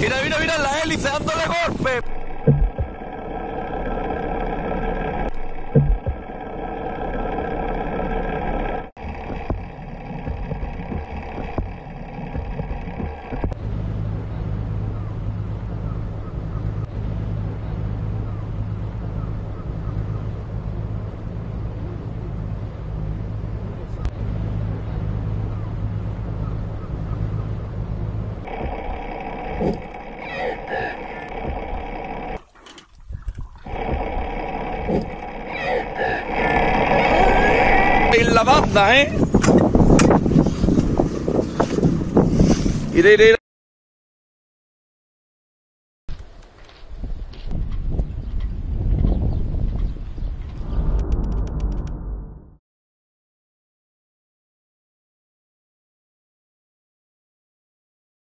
Mira, mira, mira la hélice dándole golpe. La banda, ¿eh? Iré.